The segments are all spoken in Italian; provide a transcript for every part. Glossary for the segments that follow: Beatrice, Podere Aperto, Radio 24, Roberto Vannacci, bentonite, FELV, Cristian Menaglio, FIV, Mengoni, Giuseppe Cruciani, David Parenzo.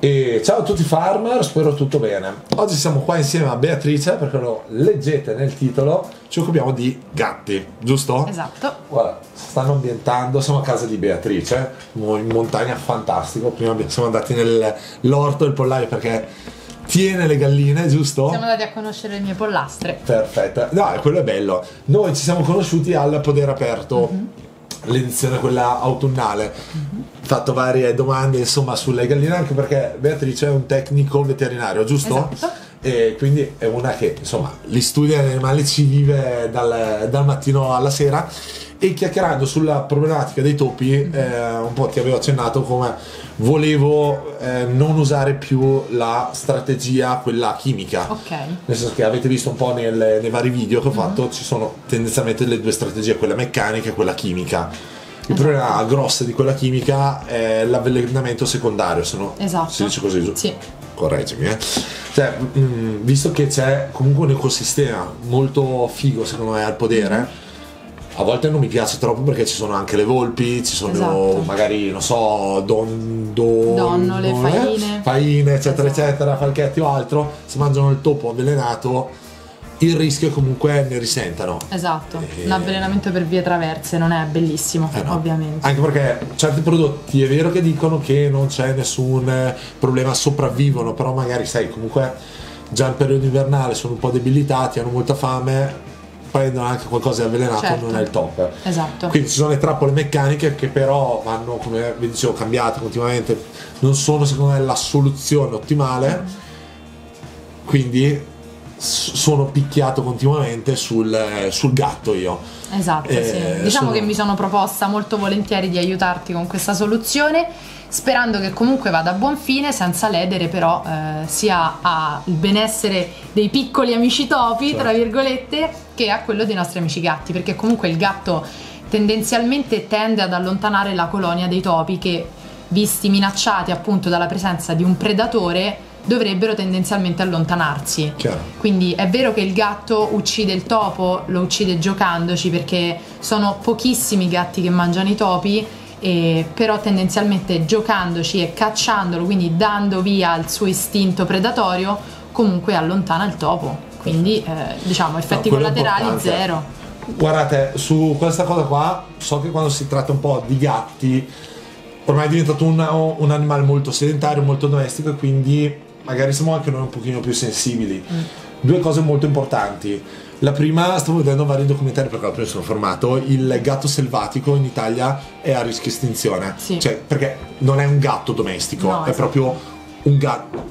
E ciao a tutti farmer, spero tutto bene. Oggi siamo qua insieme a Beatrice, perché lo leggete nel titolo, ci occupiamo di gatti, giusto? Esatto. Guarda, stanno ambientando, siamo a casa di Beatrice, in montagna, fantastico. Prima siamo andati nell'orto del pollaio perché tiene le galline, giusto? Siamo andati a conoscere le mie pollastre. Perfetto, no, quello è bello. Noi ci siamo conosciuti al Podere Aperto, l'edizione quella autunnale. Fatto varie domande insomma sulle galline, anche perché Beatrice è un tecnico veterinario, giusto? Esatto. E quindi è una che insomma li studia gli animali, ci vive dal mattino alla sera, e chiacchierando sulla problematica dei topi un po' ti avevo accennato come volevo non usare più la strategia quella chimica, nel senso che avete visto un po' nei vari video che ho fatto, ci sono tendenzialmente le due strategie, quella meccanica e quella chimica. Il problema grosso di quella chimica è l'avvelenamento secondario, se no si dice così, giusto? Sì. Correggimi, Cioè, visto che c'è comunque un ecosistema molto figo, secondo me, al podere, a volte non mi piace troppo perché ci sono anche le volpi, ci sono magari, non so, donnole, faine, eccetera, eccetera, falchetti o altro, se mangiano il topo avvelenato, il rischio è comunque ne risentano. Esatto, l'avvelenamento per vie traverse non è bellissimo, no, ovviamente. Anche perché certi prodotti è vero che dicono che non c'è nessun problema, sopravvivono, però magari sai, comunque già in periodo invernale sono un po' debilitati, hanno molta fame, prendono anche qualcosa di avvelenato, non è il top. Esatto. Quindi ci sono le trappole meccaniche che però vanno, come vi dicevo, cambiate continuamente, non sono secondo me la soluzione ottimale, quindi sono picchiato continuamente sul gatto io. Esatto, sì. Diciamo che mi sono proposta molto volentieri di aiutarti con questa soluzione, sperando che comunque vada a buon fine senza ledere però sia al benessere dei piccoli amici topi, tra virgolette, che a quello dei nostri amici gatti, perché comunque il gatto tendenzialmente tende ad allontanare la colonia dei topi che, visti minacciati appunto dalla presenza di un predatore, dovrebbero tendenzialmente allontanarsi. Chiaro. Quindi è vero che il gatto uccide il topo, lo uccide giocandoci, perché sono pochissimi i gatti che mangiano i topi, però tendenzialmente giocandoci e cacciandolo, quindi dando via al suo istinto predatorio, comunque allontana il topo, quindi diciamo effetti collaterali zero. Guardate, su questa cosa qua, so che quando si tratta un po' di gatti ormai è diventato un animale molto sedentario, molto domestico, e quindi magari siamo anche noi un pochino più sensibili. Due cose molto importanti. La prima, stavo vedendo vari documentari perché prima sono formato, il gatto selvatico in Italia è a rischio estinzione. Sì. Cioè, perché non è un gatto domestico, no, è proprio un gatto,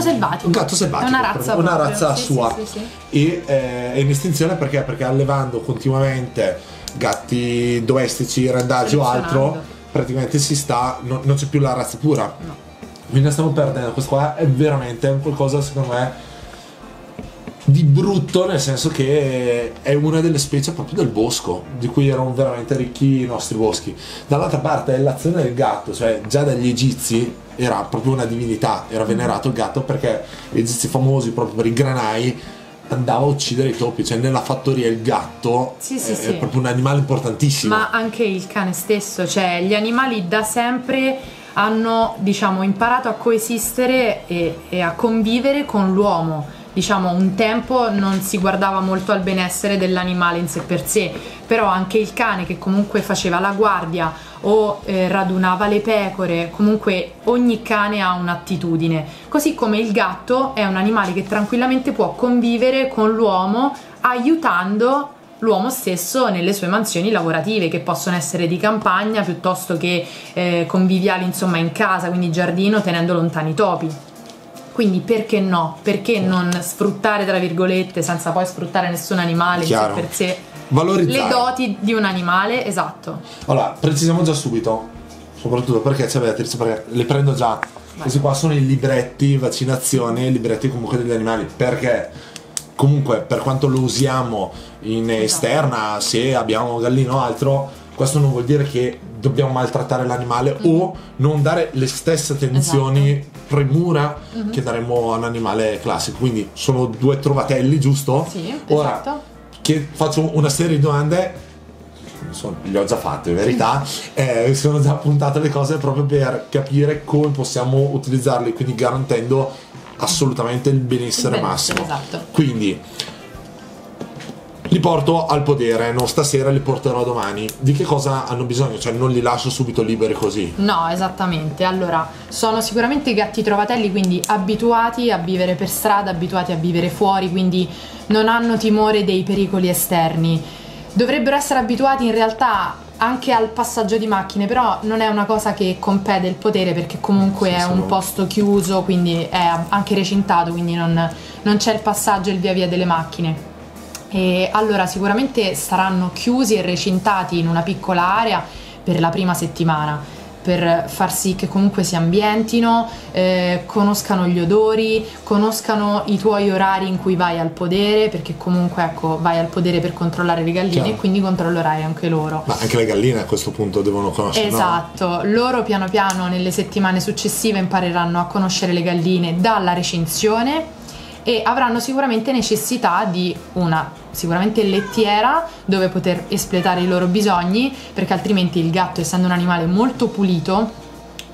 selvatico. Un gatto selvatico, è una razza, sua. E è in estinzione perché? Perché allevando continuamente gatti domestici, randaggi o altro, praticamente non c'è più la razza pura, quindi la stiamo perdendo. Questo qua è veramente qualcosa secondo me di brutto, nel senso che è una delle specie proprio del bosco di cui erano veramente ricchi i nostri boschi. Dall'altra parte è l'azione del gatto, cioè già dagli egizi era proprio una divinità, era venerato il gatto, perché gli egizi famosi proprio per i granai andava a uccidere i topi, cioè nella fattoria il gatto è proprio un animale importantissimo. Ma anche il cane stesso, cioè gli animali da sempre hanno, diciamo, imparato a coesistere e a convivere con l'uomo. Diciamo, un tempo non si guardava molto al benessere dell'animale in sé per sé, però anche il cane, che comunque faceva la guardia o radunava le pecore, comunque ogni cane ha un'attitudine, così come il gatto è un animale che tranquillamente può convivere con l'uomo, aiutando l'uomo stesso nelle sue mansioni lavorative, che possono essere di campagna piuttosto che conviviali, insomma, in casa, quindi giardino, tenendo lontani i topi. Quindi perché no? Perché non sfruttare, tra virgolette, senza poi sfruttare nessun animale per sé, valorizzare le doti di un animale, Allora, precisiamo già subito, soprattutto perché c'è Beatrice, perché le prendo già. Questi qua sono i libretti vaccinazione, i libretti comunque degli animali, perché comunque per quanto lo usiamo in esterna, se abbiamo gallino o altro, questo non vuol dire che dobbiamo maltrattare l'animale o non dare le stesse attenzioni, premura che daremmo a un animale classico. Quindi sono due trovatelli, giusto? Sì, ora, che faccio una serie di domande le ho già fatte in verità, sono già appuntate le cose proprio per capire come possiamo utilizzarle, quindi garantendo assolutamente il benessere massimo. Esatto. Quindi li porto al podere, non stasera, li porterò domani. Di che cosa hanno bisogno? Cioè non li lascio subito liberi così? No, esattamente. Allora, sono sicuramente gatti trovatelli, quindi abituati a vivere per strada, abituati a vivere fuori, quindi non hanno timore dei pericoli esterni. Dovrebbero essere abituati in realtà anche al passaggio di macchine, però non è una cosa che compete il podere, perché comunque è un posto chiuso, quindi è anche recintato, quindi non c'è il passaggio e il via via delle macchine. E allora sicuramente saranno chiusi e recintati in una piccola area per la prima settimana, per far sì che comunque si ambientino, conoscano gli odori, conoscano i tuoi orari in cui vai al podere, perché comunque ecco vai al podere per controllare le galline. Chiaro. E quindi controllerai anche loro. Ma anche le galline a questo punto devono conoscere. Esatto, no? Loro piano piano nelle settimane successive impareranno a conoscere le galline dalla recinzione e avranno sicuramente necessità di una lettiera dove poter espletare i loro bisogni, perché altrimenti il gatto, essendo un animale molto pulito,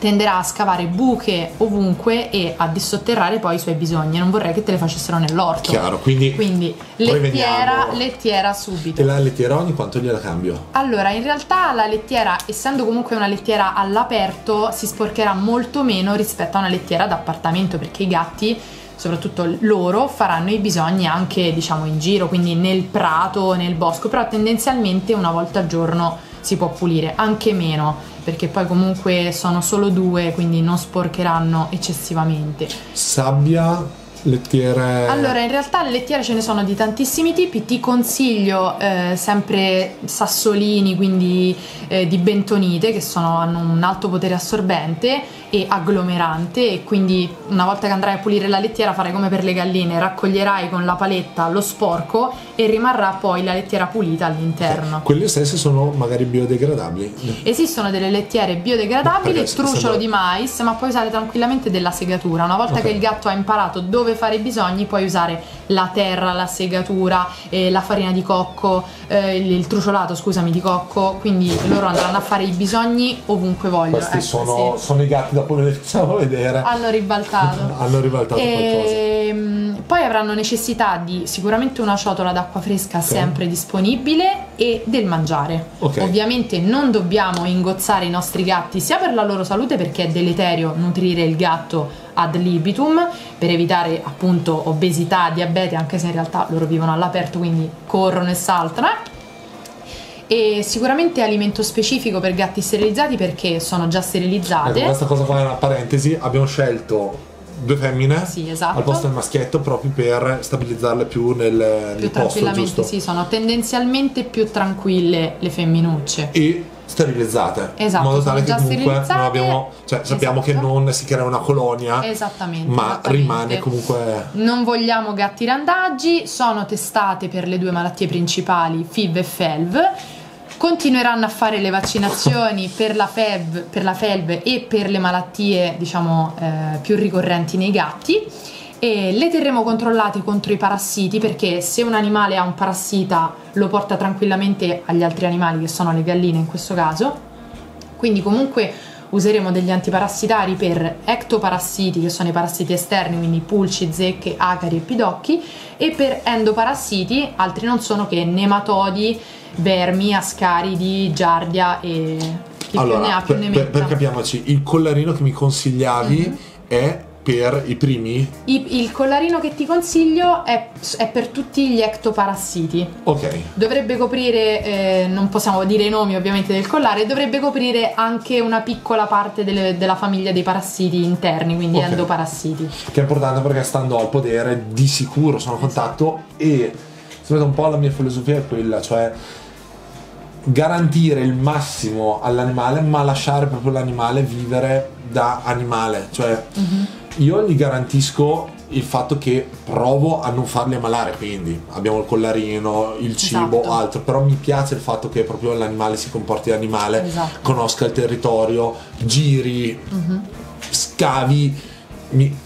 tenderà a scavare buche ovunque e a dissotterrare poi i suoi bisogni. Non vorrei che te le facessero nell'orto. Chiaro, quindi lettiera subito. E la lettiera ogni quanto gliela cambio? Allora, in realtà la lettiera, essendo comunque una lettiera all'aperto, si sporcherà molto meno rispetto a una lettiera d'appartamento, perché i gatti, soprattutto loro, faranno i bisogni anche diciamo in giro, quindi nel prato, nel bosco, però tendenzialmente una volta al giorno si può pulire, anche meno, perché poi comunque sono solo due, quindi non sporcheranno eccessivamente. Sabbia, lettiere? Allora, in realtà le lettiere ce ne sono di tantissimi tipi. Ti consiglio sempre sassolini, quindi di bentonite, che hanno un alto potere assorbente e agglomerante, e quindi una volta che andrai a pulire la lettiera farai come per le galline: raccoglierai con la paletta lo sporco e rimarrà poi la lettiera pulita all'interno. Quelle stesse sono magari biodegradabili? Esistono delle lettiere biodegradabili, truciolo di mais, ma puoi usare tranquillamente della segatura. Una volta che il gatto ha imparato dove fare i bisogni, puoi usare la terra, la segatura, la farina di cocco, il truciolato scusami di cocco, quindi loro andranno a fare i bisogni ovunque vogliono. Questi sono i gatti da pulire, facciamo vedere. Hanno ribaltato qualcosa. Poi avranno necessità di sicuramente una ciotola d'acqua fresca sempre disponibile e del mangiare. Ovviamente non dobbiamo ingozzare i nostri gatti, sia per la loro salute, perché è deleterio nutrire il gatto ad libitum, per evitare appunto obesità, diabete, anche se in realtà loro vivono all'aperto, quindi corrono e saltano, e sicuramente alimento specifico per gatti sterilizzati, perché sono già sterilizzate. Ecco, questa cosa qua è una parentesi: abbiamo scelto due femmine al posto del maschietto proprio per stabilizzarle più nel posto, giusto? Sì, sono tendenzialmente più tranquille le femminucce e sterilizzate, in modo tale che comunque non abbiamo, cioè, sappiamo che non si crea una colonia, ma rimane comunque. Non vogliamo gatti randaggi. Sono testate per le due malattie principali, FIV e FELV. Continueranno a fare le vaccinazioni per la FEV, per la FELV e per le malattie diciamo più ricorrenti nei gatti, e le terremo controllate contro i parassiti, perché se un animale ha un parassita lo porta tranquillamente agli altri animali, che sono le galline in questo caso, quindi comunque useremo degli antiparassitari per ectoparassiti, che sono i parassiti esterni, quindi pulci, zecche, acari e pidocchi, e per endoparassiti, altri non sono che nematodi, vermi, ascaridi, giardia e chi più ne ha più ne metta. Per capiamoci, il collarino che mi consigliavi è per i primi? Il collarino che ti consiglio è per tutti gli ectoparassiti. Ok. Dovrebbe coprire, non possiamo dire i nomi ovviamente del collare, dovrebbe coprire anche una piccola parte della famiglia dei parassiti interni, quindi endoparassiti. Che è importante, perché stando al podere di sicuro sono a contatto, e un po' la mia filosofia è quella, cioè garantire il massimo all'animale, ma lasciare proprio l'animale vivere da animale, cioè io gli garantisco il fatto che provo a non farli ammalare, quindi abbiamo il collarino, il cibo, altro, però mi piace il fatto che proprio l'animale si comporti da animale, conosca il territorio, giri, scavi, mi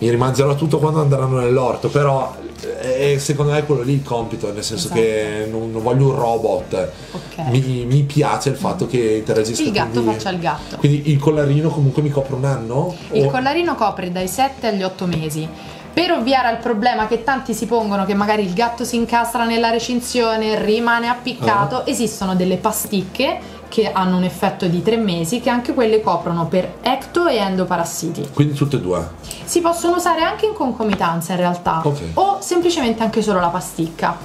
rimangerò tutto quando andranno nell'orto, però è secondo me quello lì il compito, nel senso esatto. che non voglio un robot, okay. mi piace il fatto che interagisca, il gatto quindi, faccia il gatto. Quindi il collarino comunque mi copre un anno? Il collarino copre dai 7 agli 8 mesi. Per ovviare al problema che tanti si pongono, che magari il gatto si incastra nella recinzione, rimane appiccato, esistono delle pasticche che hanno un effetto di 3 mesi, che anche quelle coprono per ecto e endoparassiti. Quindi tutte e due? Si possono usare anche in concomitanza in realtà, okay. o semplicemente anche solo la pasticca.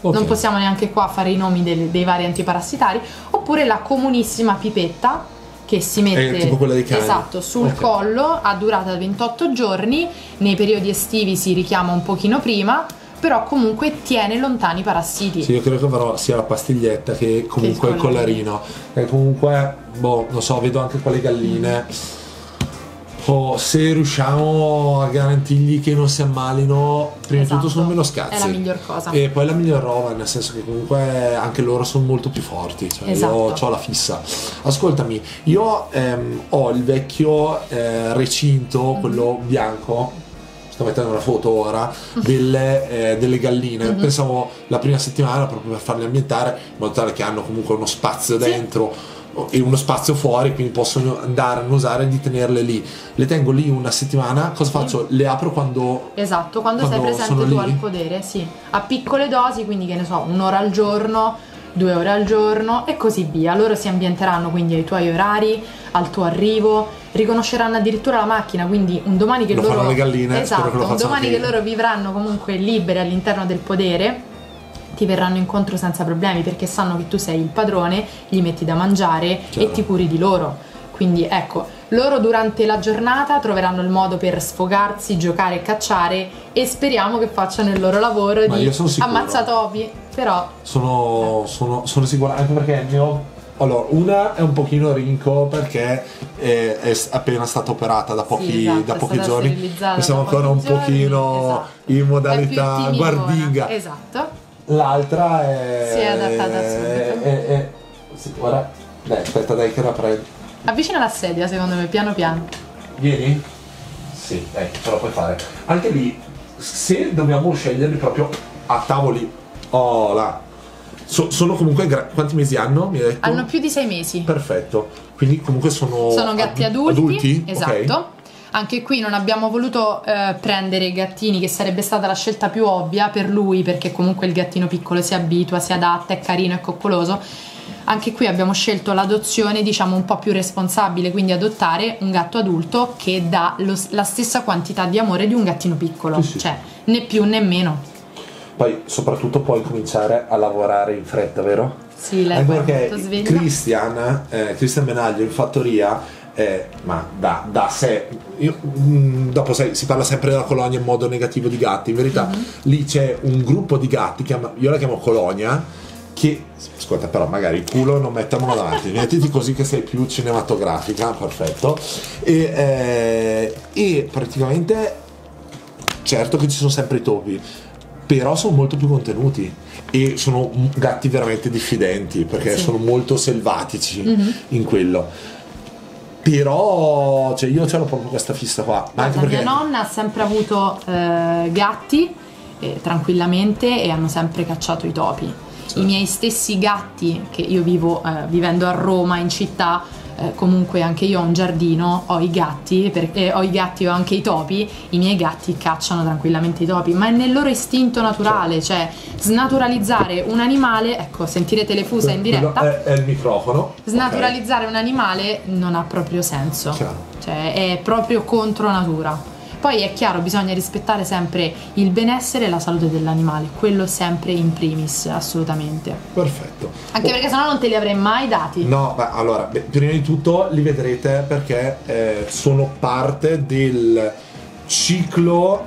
Okay. Non possiamo neanche qua fare i nomi dei vari antiparassitari, oppure la comunissima pipetta, che si mette tipo quella dei cani. Esatto, sul okay. collo, ha durata 28 giorni, nei periodi estivi si richiama un pochino prima, però comunque tiene lontani i parassiti. Sì, io credo che però sia la pastiglietta che comunque il collarino. E comunque, boh, non so, vedo anche quelle galline. Oh, se riusciamo a garantirgli che non si ammalino, prima esatto. di tutto sono meno scazzi. È la miglior cosa. E poi è la miglior roba, nel senso che comunque anche loro sono molto più forti. Cioè esatto. io ho la fissa. Ascoltami, io ho il vecchio recinto, quello bianco, sto mettendo una foto ora, delle galline. Pensavo la prima settimana proprio per farle ambientare, in modo tale che hanno comunque uno spazio dentro. E uno spazio fuori, quindi possono andare a usare di tenerle lì. Le tengo lì una settimana, cosa faccio? Le apro quando... Esatto, quando sei presente tu lì? Al podere, sì. A piccole dosi, quindi che ne so, 1 ora al giorno, 2 ore al giorno e così via. Loro si ambienteranno quindi ai tuoi orari, al tuo arrivo, riconosceranno addirittura la macchina, quindi un domani che loro... Lo faranno le galline, esatto, spero che lo facciano. Un domani che loro vivranno comunque libere all'interno del podere, ti verranno incontro senza problemi perché sanno che tu sei il padrone, gli metti da mangiare e ti curi di loro. Quindi ecco, loro durante la giornata troveranno il modo per sfogarsi, giocare e cacciare e speriamo che facciano il loro lavoro di ammazzatopi. Però sono sicura, anche perché allora, una è un pochino rinco perché è appena stata operata da pochi, sì, esatto, da pochi giorni. Siamo ancora un pochino in modalità guardinga. Esatto. L'altra è... Si è adattata subito. Sì, ora... Dai, aspetta, dai, che la prendo. Avvicina la sedia, secondo me, piano piano. Vieni? Sì, dai, ce la puoi fare. Anche lì, se dobbiamo sceglierli proprio a tavoli... Oh, là. Sono comunque... Quanti mesi hanno, mi hai detto? Hanno più di 6 mesi. Perfetto. Quindi comunque sono... Sono gatti adulti? Esatto. Okay. Anche qui non abbiamo voluto prendere gattini, che sarebbe stata la scelta più ovvia per lui, perché comunque il gattino piccolo si abitua, si adatta, è carino, è coccoloso. Anche qui abbiamo scelto l'adozione, diciamo, un po' più responsabile, quindi adottare un gatto adulto che dà la stessa quantità di amore di un gattino piccolo, sì, sì. Cioè né più né meno. Poi soprattutto puoi cominciare a lavorare in fretta, vero? Sì, lei anche perché Cristian Menaglio in fattoria... ma da sé, dopo sai, si parla sempre della colonia in modo negativo di gatti, in verità lì c'è un gruppo di gatti, io la chiamo colonia, che, ascolta però magari il culo non mettiamolo davanti, mettiti così che sei più cinematografica, perfetto, e praticamente certo che ci sono sempre i topi, però sono molto più contenuti e sono gatti veramente diffidenti perché sì. sono molto selvatici in quello. Però cioè io ce l'ho proprio questa fissa qua. Ma anche perché... Mia nonna ha sempre avuto gatti tranquillamente e hanno sempre cacciato i topi. Sì. I miei stessi gatti, che io vivo vivendo a Roma in città, comunque anche io ho un giardino, ho i gatti, ho anche i topi, i miei gatti cacciano tranquillamente i topi, ma è nel loro istinto naturale, cioè snaturalizzare un animale, ecco, sentirete le fusa in diretta, è il microfono, snaturalizzare un animale non ha proprio senso, cioè è proprio contro natura. Poi è chiaro, bisogna rispettare sempre il benessere e la salute dell'animale, quello sempre in primis, assolutamente. Perfetto. Anche perché sennò non te li avrei mai dati. No, ma allora, prima di tutto li vedrete perché sono parte del ciclo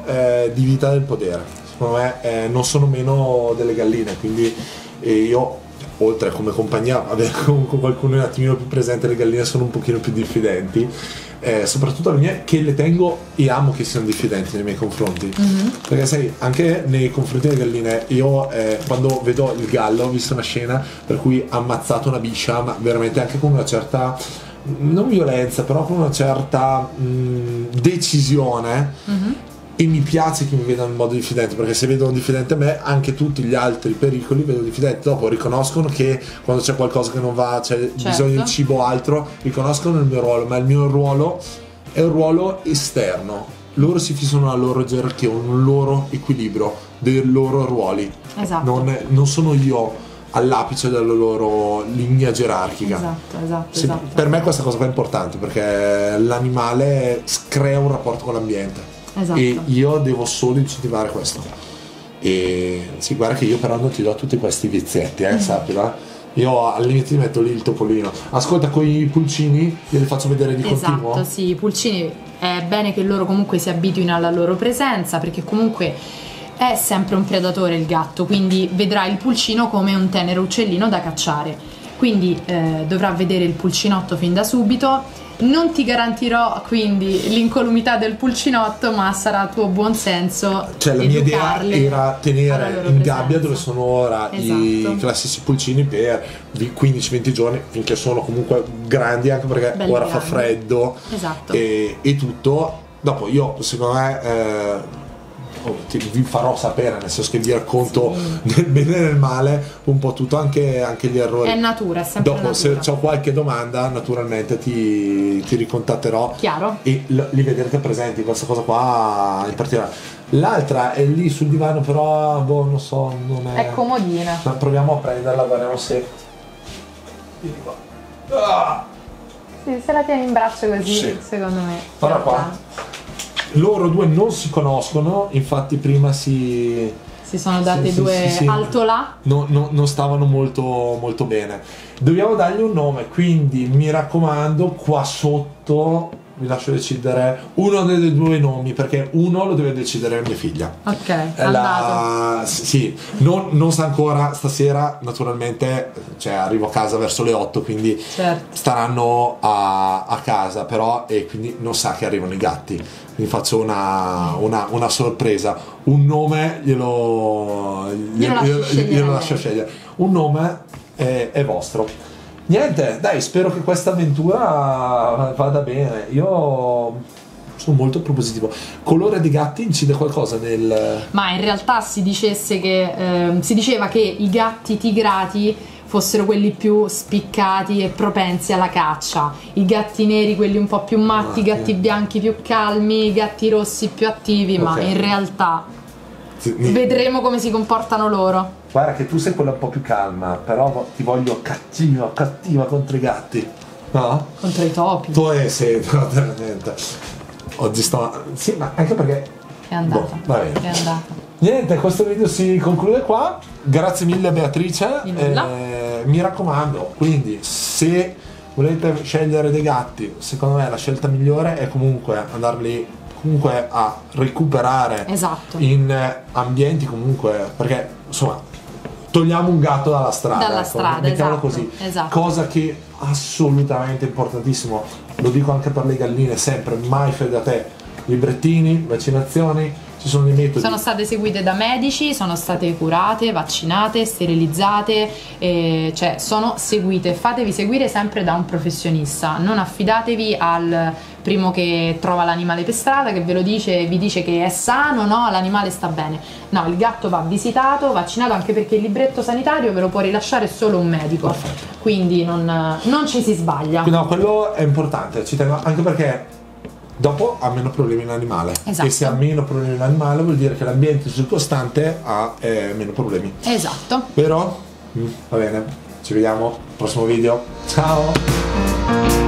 di vita del podere. Secondo me non sono meno delle galline, quindi io... Oltre come compagnia, vabbè, comunque qualcuno è un attimino più presente, le galline sono un pochino più diffidenti, soprattutto le mie, che le tengo e amo che siano diffidenti nei miei confronti. Perché sai, anche nei confronti delle galline, io quando vedo il gallo, ho visto una scena per cui ha ammazzato una biscia, ma veramente anche con una certa, non violenza, però con una certa decisione. e mi piace che mi vedano in modo diffidente, perché se vedono diffidente me, anche tutti gli altri pericoli vedono diffidente. Dopo riconoscono che quando c'è qualcosa che non va, c'è bisogno di cibo o altro, riconoscono il mio ruolo, ma il mio ruolo è un ruolo esterno. Loro si fissano una loro gerarchia, un loro equilibrio dei loro ruoli. Esatto. Non sono io all'apice della loro linea gerarchica. Esatto. Per me questa cosa qua è importante, perché l'animale crea un rapporto con l'ambiente. Esatto. E io devo solo incentivare questo. E sì, guarda che io però non ti do tutti questi vizietti, sappilo. Io al limite ti metto lì il topolino. Ascolta, con i pulcini glieli faccio vedere di continuo. Esatto, sì, i pulcini è bene che loro comunque si abituino alla loro presenza, perché comunque è sempre un predatore il gatto, quindi vedrà il pulcino come un tenero uccellino da cacciare, quindi dovrà vedere il pulcinotto fin da subito. Non ti garantirò quindi l'incolumità del pulcinotto, ma sarà tuo buon senso. Cioè, la mia idea era tenere in gabbia dove sono ora i classici pulcini per 15-20 giorni, finché sono comunque grandi, anche perché belli ora grandi. Fa freddo e tutto. Dopo io, secondo me, vi farò sapere, nel senso che vi racconto nel bene e nel male un po' tutto, anche gli errori. È natura, è sempre dopo natura. Se ho qualche domanda, naturalmente ti ricontatterò. Chiaro. E li vedrete presenti, questa cosa qua in particolare. L'altra è lì sul divano, però boh, non so, non è comodina. Ma proviamo a prenderla, guardiamo se sì, se la tieni in braccio così, secondo me. Guarda qua. Loro due non si conoscono, infatti prima si sono date due alto là. Non stavano molto bene. Dobbiamo dargli un nome, quindi mi raccomando, qua sotto vi lascio decidere uno dei due nomi, perché uno lo deve decidere mia figlia. Ok, andato. Sì, non sta ancora stasera, naturalmente, cioè arrivo a casa verso le 8, quindi staranno a casa, però, e quindi non sa che arrivano i gatti. Vi faccio una sorpresa, un nome glielo lascio scegliere. Un nome è vostro. Niente, dai, spero che questa avventura vada bene. Io sono molto propositivo. Colore dei gatti incide qualcosa nel... Ma in realtà si diceva che i gatti tigrati fossero quelli più spiccati e propensi alla caccia, i gatti neri quelli un po' più matti, i gatti bianchi più calmi, i gatti rossi più attivi, ma in realtà vedremo come si comportano loro. Guarda che tu sei quella un po' più calma, però ti voglio cattiva contro i gatti, no? Contro i topi. Tu no, veramente. Oggi sto... Sì, ma anche perché... È andata. Boh, va bene. È andata. Niente, questo video si conclude qua. Grazie mille Beatrice, mi raccomando, quindi se volete scegliere dei gatti, secondo me la scelta migliore è comunque andarli comunque a recuperare in ambienti comunque, perché insomma togliamo un gatto dalla strada, mettiamolo così, cosa che assolutamente importantissimo, lo dico anche per le galline, sempre mai fidate, librettini, vaccinazioni. Ci sono dei metodi. Sono state seguite da medici, sono state curate, vaccinate, sterilizzate, cioè sono seguite. Fatevi seguire sempre da un professionista, non affidatevi al primo che trova l'animale per strada, che ve lo dice, vi dice che è sano, no, l'animale sta bene. No, il gatto va visitato, vaccinato, anche perché il libretto sanitario ve lo può rilasciare solo un medico. Perfetto. Quindi non ci si sbaglia. No, quello è importante, ci tengo, anche perché... Dopo ha meno problemi l'animale. Esatto. E se ha meno problemi l'animale vuol dire che l'ambiente circostante ha meno problemi. Esatto. Però va bene, ci vediamo al prossimo video. Ciao!